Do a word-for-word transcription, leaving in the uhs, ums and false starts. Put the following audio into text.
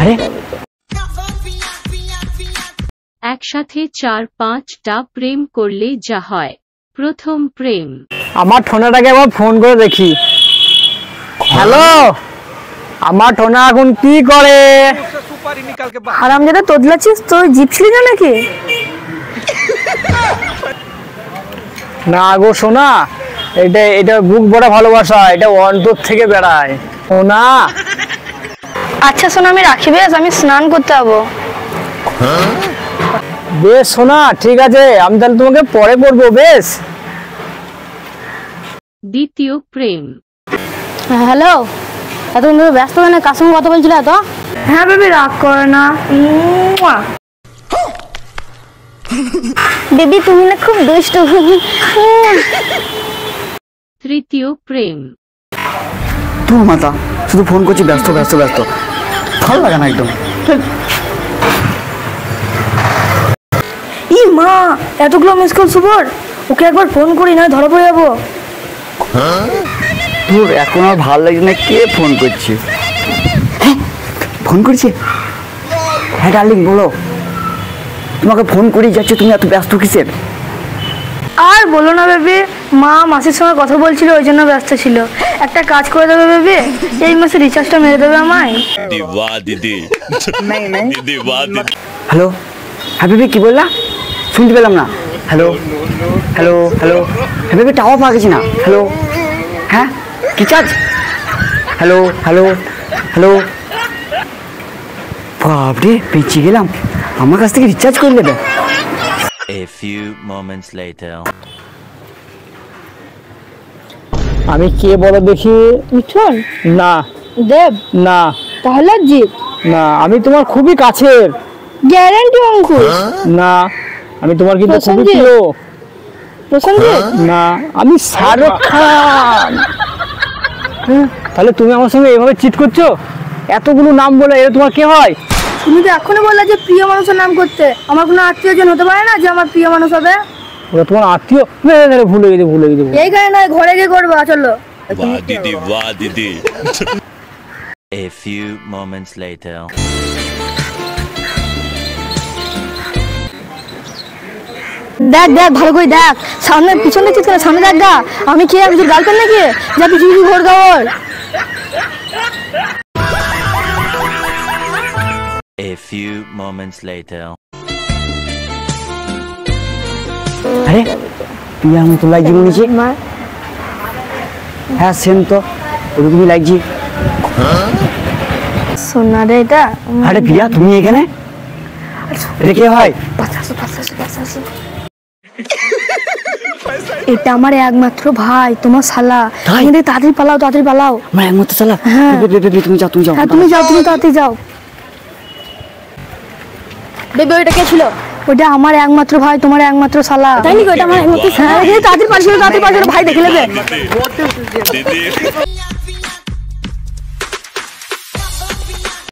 আরে একসাথে চার পাঁচটা প্রেম করলে যা হয়। প্রথম প্রেম। আমার ঠোনাটাকে আবার ফোন করে দেখি। হ্যালো, আমার ঠোনা এখন কি করে? হারামজাদা তোদলাছিস, তোর জিভ ছিল না নাকি? না গো সোনা, এটা এটা বুক বড় ভালোবাসা, এটা অন্তর থেকে বেড়ায়। সোনা আচ্ছা সোনা আমি রাখি, বেশ আমি স্নান করতে যাবো। বেশ সোনা ঠিক আছে, আমি তাহলে তোমাকে পরে করবো। বেশ। দ্বিতীয় প্রেম। হ্যালো, এতক্ষণ ধরে ব্যস্ত হয় না, কার সঙ্গে কথা বলছিল এত? হ্যাঁ বেবি রাগ করে না। বেবি তুমি না খুব দুষ্ট। তৃতীয় প্রেম। তোর মাতা শুধু ফোন করছি, ব্যস্ত ব্যস্ত ব্যস্ত, ভালো লাগে না একদম। ই মা, এতগুলো মিস কল সুবর, ওকে একবার ফোন করি না ধরা পড়ে যাবো। তোর এখন আর ভালো লাগে না? কে ফোন করছে? ফোন করছে? হ্যাঁ ডার্লিং বলো। তোমাকে ফোন করি যাচ্ছে, তুমি এত ব্যস্ত কিসের? আর বলো না বেবি, মা মাসির সঙ্গে কথা বলছিল ওই জন্য ব্যস্ত ছিল। একটা কাজ করে দেবে বেবি, এই মাসে রিচার্জটা মেরে দেবে আমায়? হ্যালো হ্যাঁ বেবি, কি বললা শুনতে পেলাম না। হ্যালো হ্যালো হ্যালো হ্যাঁ বেবি, টাওয়া পাওয়া গেছি না। হ্যালো হ্যাঁ কি চার্জ? হ্যালো হ্যালো হ্যালো, বাপরে পেঁচিয়ে গেলাম, আমার কাছ থেকে রিচার্জ করে নেবে। A few moments later. আমি কে বলো দেখি? মিঠুন? না। দেব? না। তাহলে জিৎ? না। আমি তোমার খুবই কাছের। গ্যারান্টি অঙ্কুশ? না। আমি তোমার কিন্তু খুবই প্রিয়। প্রসঞ্জিৎ? না। আমি শাহরুখ খান। তাহলে তুমি আমার সঙ্গে এভাবে চিট করছো? এতগুলো নাম বলে এরা তোমার কে হয়? তুমি তো এখনো বললে যে প্রিয় মানুষের নাম করতে। আমার কোনো আত্মীয়জন হতে পারে না যে আমার প্রিয় মানুষ হবে? ওরা তোমার আত্মীয়? ভুলে গেছি ভুলে গেছি এইখানে নয়, ঘরে গিয়ে করবো। চলো। বাহ দিদি বাহ দিদি। A few moments later. দেখ দেখ ভালো করে দেখ, সামনে পিছনে চিৎ করে সামনে দেখ। গা আমি কি আমি তোর গার্লফ্রেন্ড নাকি? যা পিছু পিছু ঘোর গাওয়ার। A few moments later. আরে তুই আমার তো লাগি মনে হচ্ছে। হ্যাঁ সেম তো, ওরকমই লাগছি। সোনা রে এটা। আরে প্রিয়া তুমি এখানে? এটা কে হয়? এটা আমার একমাত্র ভাই তোমার শালা। তাড়াতাড়ি পালাও তাড়াতাড়ি পালাও। আমার একমাত্র শালা? তুমি যাও তুমি যাও তুমি যাও তুমি তাড়াতাড়ি যাও। বেবি ওইটা কে ছিল? ওটা আমার একমাত্র ভাই তোমার একমাত্র শালা। তাই নাকি? ওটা আমার একমাত্র শালা। তাড়াতাড়ি পালাও তাড়াতাড়ি পালাও, ভাই দেখে নেবে।